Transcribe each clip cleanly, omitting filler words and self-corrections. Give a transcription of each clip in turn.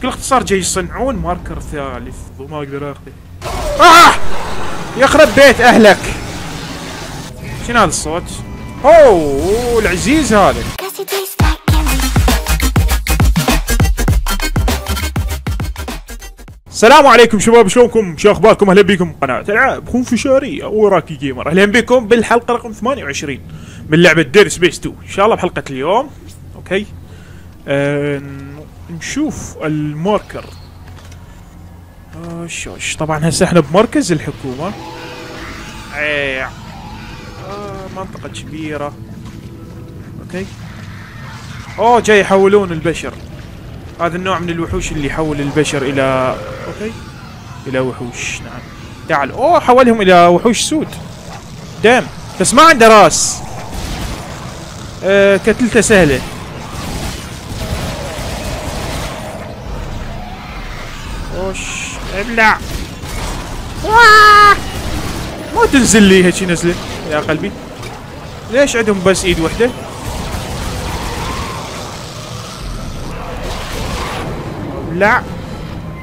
بكل اختصار جاي يصنعون ماركر ثالث وما اقدر اخذه. يخرب بيت اهلك. شنو هذا الصوت؟ اوه العزيز هذا. السلام عليكم شباب، شلونكم؟ شو اخباركم؟ اهلا بكم قناة العاب انفشارية وراكي جيمر. اهلا بكم بالحلقة رقم 28 من لعبة ديد سبيس 2. ان شاء الله بحلقة اليوم اوكي نشوف الماركر. شوش طبعا هسه احنا بمركز الحكومة. منطقة كبيرة اوكي. جاي يحولون البشر. هذا النوع من الوحوش اللي يحول البشر الى اوكي الى وحوش. نعم تعال. حولهم الى وحوش سود. دام بس ما عنده راس. كتلته سهلة. ابلع. ما تنزل لي هيك نزله يا قلبي. ليش عندهم بس ايد وحده؟ لا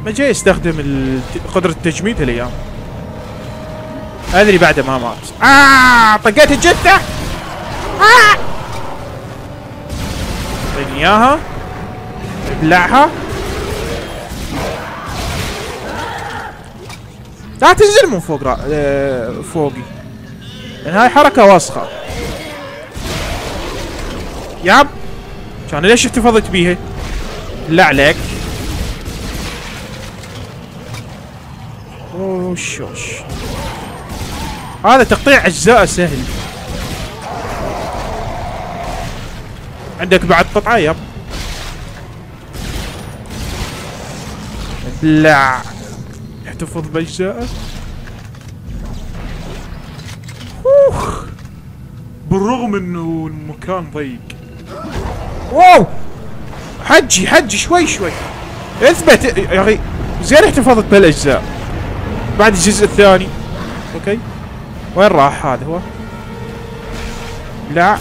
ما جاي يستخدم قدرة التجميد هالايام. ادري بعده ما مات. طقيت الجثة. اعطيني اياها. ابلعها. لا تنزل من فوق فوقي. يعني هاي حركة وسخة. ياب. كان ليش احتفظت بيها؟ لا عليك. شوش هذا تقطيع اجزاء سهل. عندك بعد قطعه. يب لا احتفظ باجزاء. بالرغم انه المكان ضيق. واو حجي شوي اثبت يا اخي. زين احتفظت بالاجزاء بعد الجزء الثاني اوكي. وين راح هذا هو؟ لا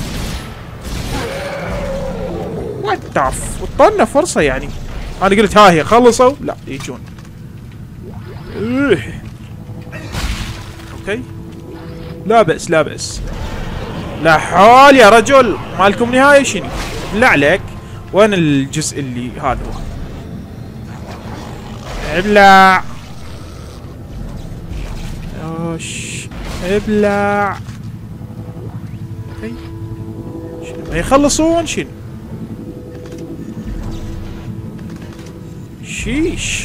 واتف وطلنا فرصة. يعني انا قلت ها هي خلصوا. لا يجون اوكي. لا بأس لا حول يا رجل. مالكم نهاية شنو؟ لا عليك. وين الجزء اللي هذا هو؟ لا ابلع. اوكي ما يخلصون شنو؟ شيش.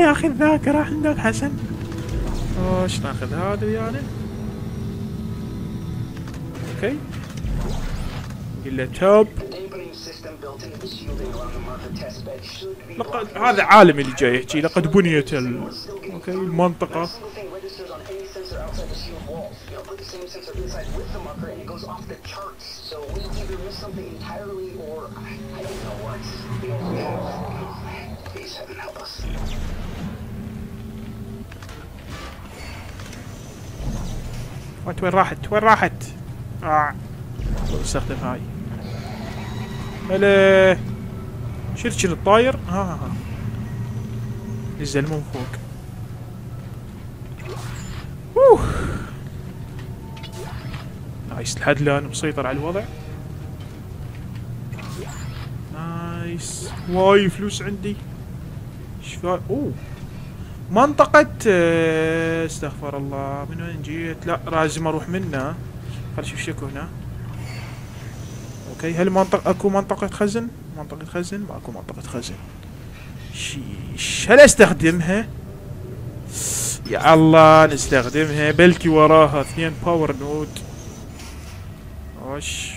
يا اخي الذاكرة عندك حسن. اوش ناخذ هذا ويانا. اوكي. الا توب. لقد هذا عالم اللي جاي يحكي. لقد بنيت اوكي المنطقة. وين راحت؟ استخدم هاي. هلا شيل الطاير. نزل من فوق. نايس. لحد الان مسيطر على الوضع. نايس. واي فلوس عندي. شفاء. منطقة استغفر الله. من وين جيت؟ لا لازم اروح منها. خل اشوف شكو هنا. اوكي. هل منطقة اكو منطقة خزن؟ ماكو منطقة خزن. شيش. هل استخدمها؟ يا الله نستخدمها. بلكي وراها اثنين باور نود. اوش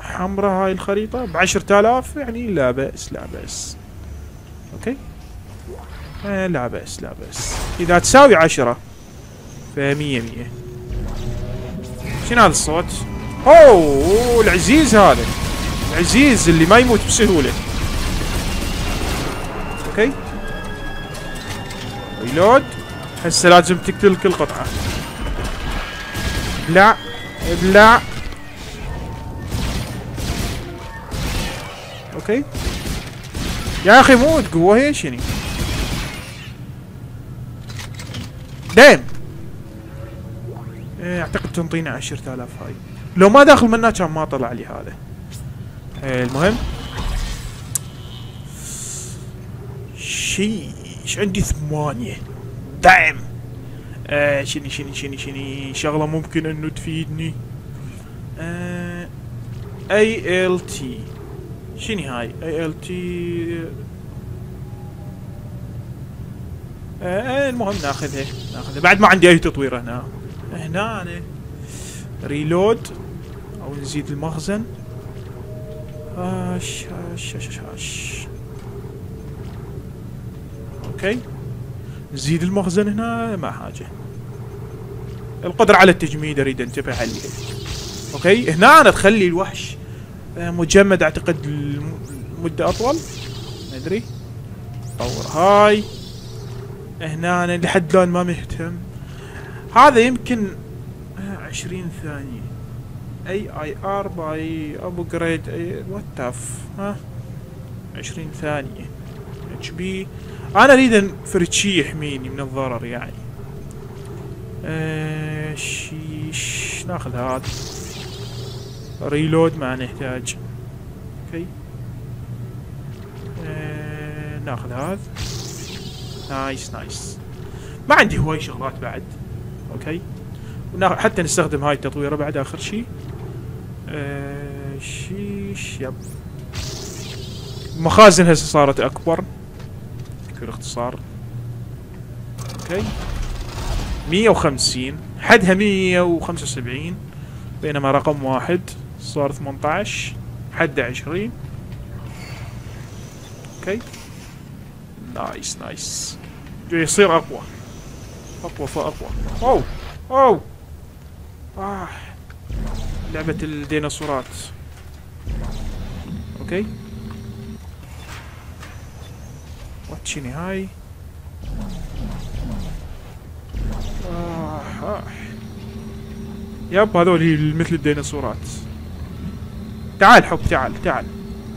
حمراء هاي الخريطة ب10,000 يعني لا بأس لا بأس. اوكي لا بأس لا بأس إذا تساوي 10 فمية 100. شنو هذا الصوت؟ أوه العزيز هذا، العزيز اللي ما يموت بسهولة. اوكي ريلود. هسه لازم تقتل كل قطعة. لا لا اوكي يا اخي موت قوة هيش يعني. دين اعتقد تنطينا 10,000 هاي، لو ما داخل منها كان ما طلع لي هذا. المهم شيش عندي 8. دعم شني شني شني شني شغلة ممكن انه تفيدني. ALT شني هاي ALT. المهم ناخذها ناخذها بعد ما عندي اي تطوير. هنا هنا أنا. ريلود او نزيد المخزن. هاش هاش هاش هاش. اوكي نزيد المخزن هنا ما حاجه. القدره على التجميد اريد انتبه عليه. اوكي هنا انا تخلي الوحش مجمد اعتقد المده اطول ما ادري. طور هاي هنا أنا لحد الان ما مهتم. هذا يمكن 20 ثانية. AIR باي ابجريد واتف. ها 20 ثانية HP. انا اريد انفرد شي يحميني من الضرر يعني. شيش ناخذ هذا. ريلود ما نحتاج. اوكي ناخذ هذا. نايس نايس. ما عندي هواي شغلات بعد. اوكي حتى نستخدم هاي التطويره بعد اخر شي. شيش يب. المخازن هسه صارت اكبر باختصار. اوكي 150 حدها 175، بينما رقم 1 صار 18 حده 20. اوكي نايس نايس. يصير اقوى اقوى فاقوى. اوه اوه آه. لعبة الديناصورات. اوكي شني هاي. ياب هذول مثل الديناصورات. تعال حب تعال تعال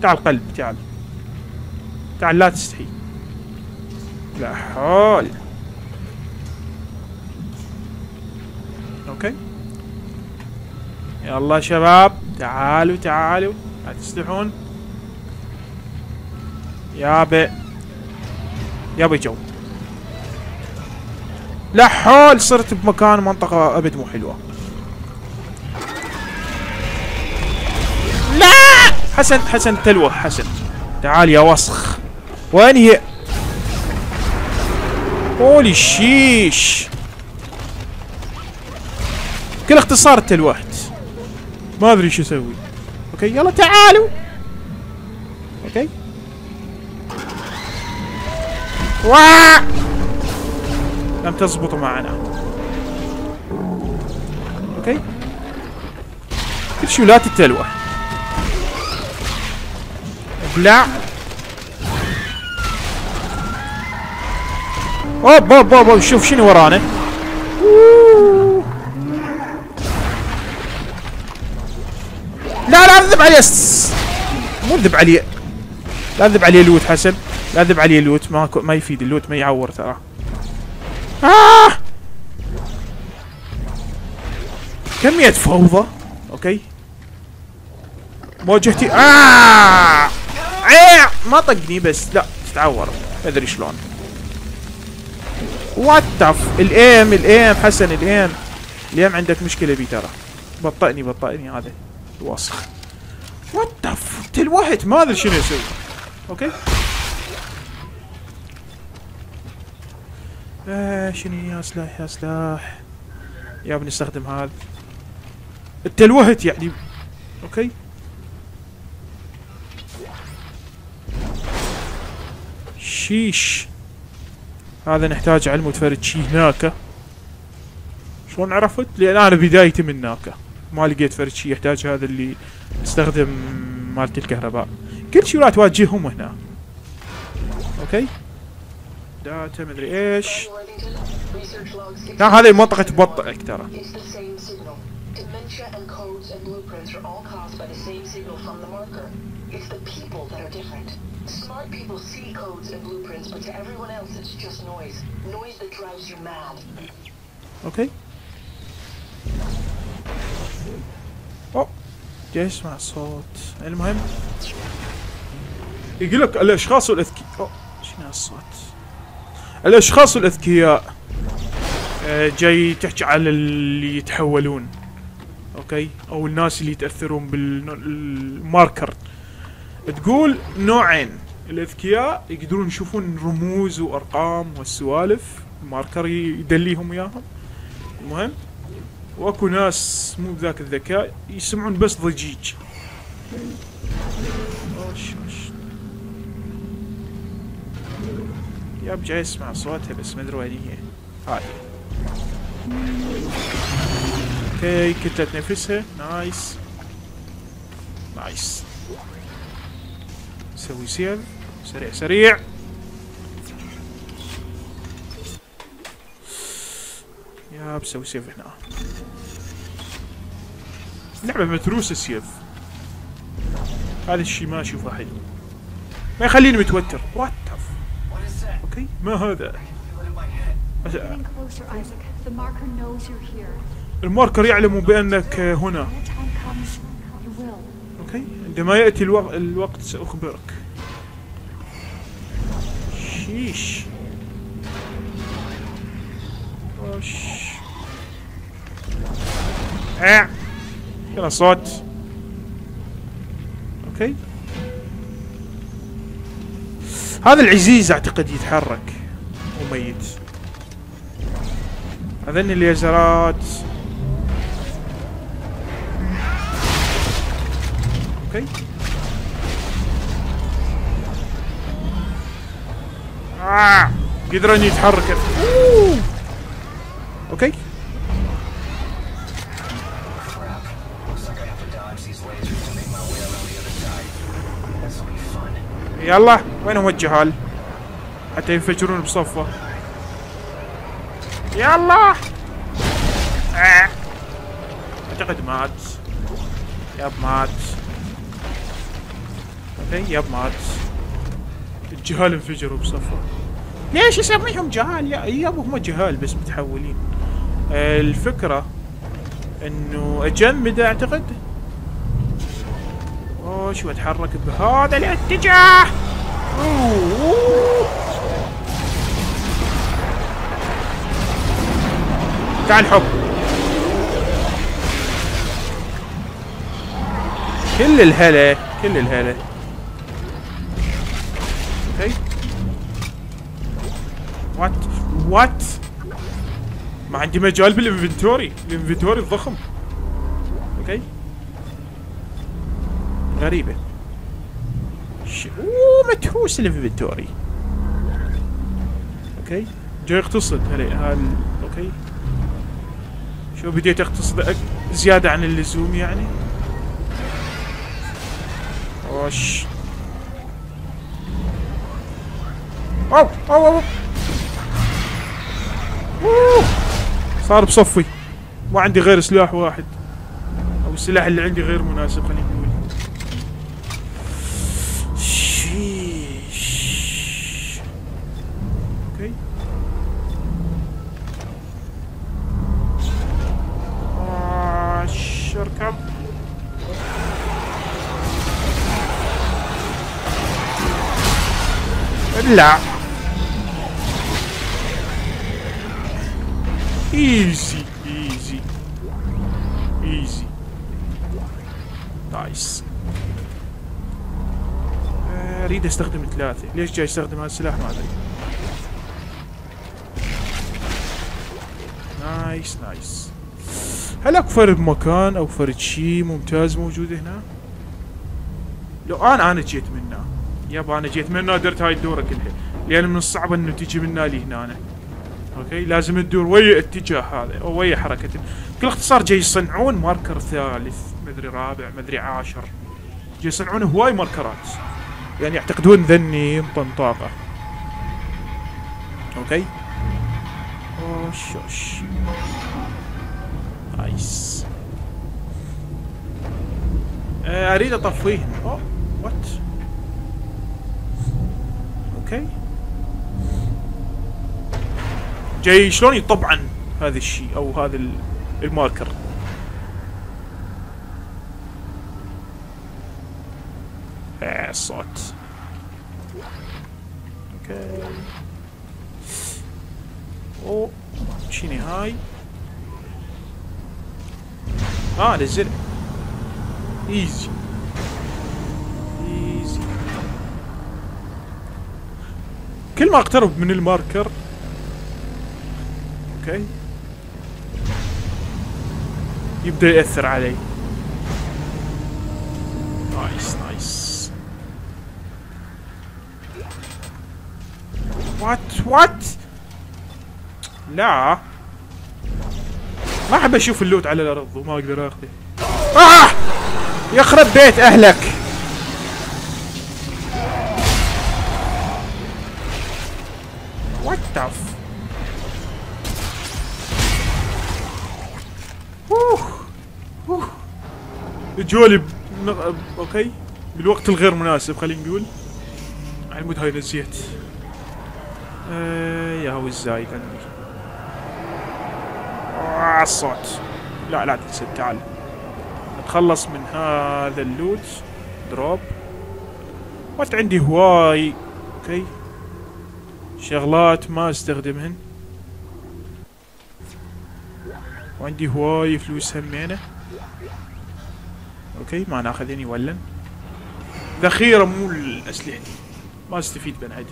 تعال قلب تعال تعال لا تستحي. لا حول. اوكي يلا شباب تعالوا تعالوا لا تستحون. يابا يابا جو. لا حول صرت بمكان منطقة ابد مو حلوة. لا حسن حسن تلوه حسن. تعال يا وسخ. وين هي؟ هولي شيش. كل اختصار تلوحت. ما ادري شو اسوي. اوكي يلا تعالوا. اوكي وا لم تزبط معنا. اوكي كل شيء لا تتلوى. ابلع. اوب اوب اوب شوف شنو ورانا. لا لا اذب عليه. مو اذب عليه. لا اذب عليه لوت حسن. لا اذب عليه اللوت ما يفيد اللوت ما يعور ترى. كمية فوضى. اوكي مواجهتي ما طقني بس لا تتعور ما ادري شلون. وات الايم الايم حسن الايم الايم عندك مشكلة بيه ترى. بطئني بطئني هذا الوسخ. وات تلوحت ما ادري شنو اسوي. اوكي شنو يا سلاح يا سلاح. يا بنستخدم هذا. اتلوهت يعني. اوكي شيش، هذا نحتاج علم وتفرد شي هناك. شلون عرفت؟ لان انا بدايتي من هناك ما لقيت فرد شي يحتاج. هذا اللي استخدم مالت الكهرباء، كل شي راح تواجههم هنا. اوكي داتا مدري ايش. لا هذه المنطقة تبطئك ترى. اوكي اوه جاي اسمع صوت. المهم يقول لك الاشخاص والاذكياء. اوه شنو هالصوت؟ الاشخاص والاذكياء جاي تحكي على اللي يتحولون. اوكي او الناس اللي يتاثرون بالماركر. تقول نوعين، الاذكياء يقدرون يشوفون رموز وارقام والسوالف، الماركر يدليهم اياهم. المهم واكو ناس مو بذاك الذكاء يسمعون بس ضجيج. ياب جاي اسمع صوتها بس ما ادري وين هي. هاي اوكي كتلت نفسها. نايس نايس. نسوي سيف سريع سريع. يا بسوي سيف هنا. اللعبة متروسة السيف، هذا الشي ما اشوفه حلو، ما يخليني متوتر. وات اوكي ما هذا؟ الماركر يعلم بأنك هنا. اوكي عندما يأتي الوقت سأخبرك. شيش وش يلا صوت. اوكي هذا العزيز اعتقد يتحرك وميت. هذني الليزرات. اوكي قدر انه يتحرك. اوكي يلا وين هو الجهال حتى ينفجرون بصفه. يلا اعتقد مات. ياب مات. اوكي ياب مات. الجهال انفجروا بصفه. ليش يسميهم جهال؟ ياب هم جهال بس متحولين. الفكره انه اجمده اعتقد. اوه شو اتحرك بهذا الاتجاه. تعال حب. كل الهلا كل الهلا. اوكي وات وات. ما عندي مجال بالانفنتوري، الانفنتوري الضخم. اوكي غريبة. اوه متحوس الانفنتوري. اوكي جاي يقتصد هلا. اوكي شو بديت اقتصد زيادة عن اللزوم يعني. اوش اوه اوه اوه اوه. صار بصفي ما عندي غير سلاح واحد، او السلاح اللي عندي غير مناسب خلينا نقول. شيش اوكي اركب. لا ايزي ايزي ايزي. نايس. اريد استخدم ثلاثة. ليش جاي استخدم هذا السلاح ما ادري. نايس نايس. هل اكو فرد مكان او فرد شيء ممتاز موجود هنا؟ لو انا جيت منه يابا، انا جيت منه درت هاي الدوره كلها، لان من الصعب انه تجي منه لي هنا. اوكي لازم تدور ويا اتجاه هذا او ويا حركه. بكل اختصار جاي يصنعون ماركر ثالث مدري رابع مدري عاشر، جاي يصنعون هواي ماركرات، يعني يعتقدون ذني ينطن طاقه. اوكي اوش نايس. اريد اطفيهن. اوه وات اوكي. جاي شلون يطبعن هذا الشيء او هذا الماركر. الصوت اوكي. اوه شيني هاي. نزل ايزي ايزي. كل ما اقترب من الماركر اوكي يبدا ياثر علي. نايس نايس. وات لا ما احب اشوف اللوت على الارض وما اقدر اخذه. يخرب بيت اهلك. وات ذا جولي اوكي بالوقت الغير مناسب خلينا نقول. على المود هاي نسيت. يا هو الزايد عندي. الصوت لا لا تنسى. تعال نتخلص من هذا اللوت دروب. وات عندي هواي اوكي شغلات ما استخدمهن، وعندي هواي فلوس همينه. اوكي ما ناخذني ولا ذخيره مو الاسلحه ما استفيد بنعدها.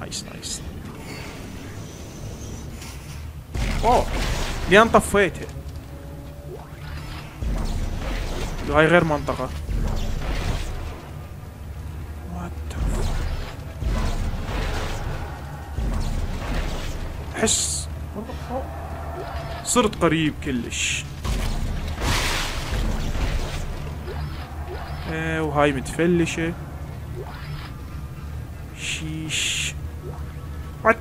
نايس نايس. اوه لين طفيته. هاي غير منطقة. احس صرت قريب كلش. وهاي متفلشة. شيش وات.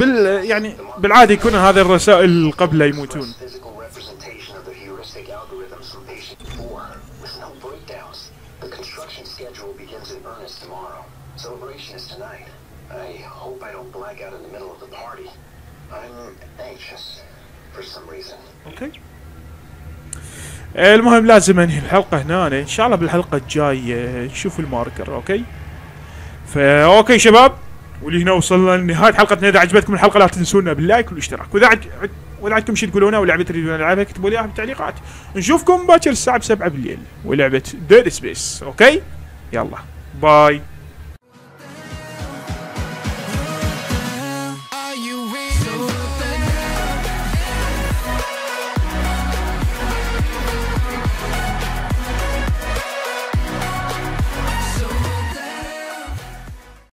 يعني بالعاده يكون هذه الرسائل قبل لا يموتون. اوكي المهم لازم انهي الحلقه هنا. ان شاء الله بالحلقه الجايه نشوف الماركر. اوكي فا اوكي شباب، واللي هنا وصلنا لنهايه حلقتنا. اذا عجبتكم الحلقه لا تنسونا باللايك والاشتراك، واذا عندكم شيء تقولونه ولعبه تريدون العبها اكتبوا لي اياها بالتعليقات. نشوفكم باكر الساعه 7 بالليل ولعبه Dead Space. اوكي يلا باي.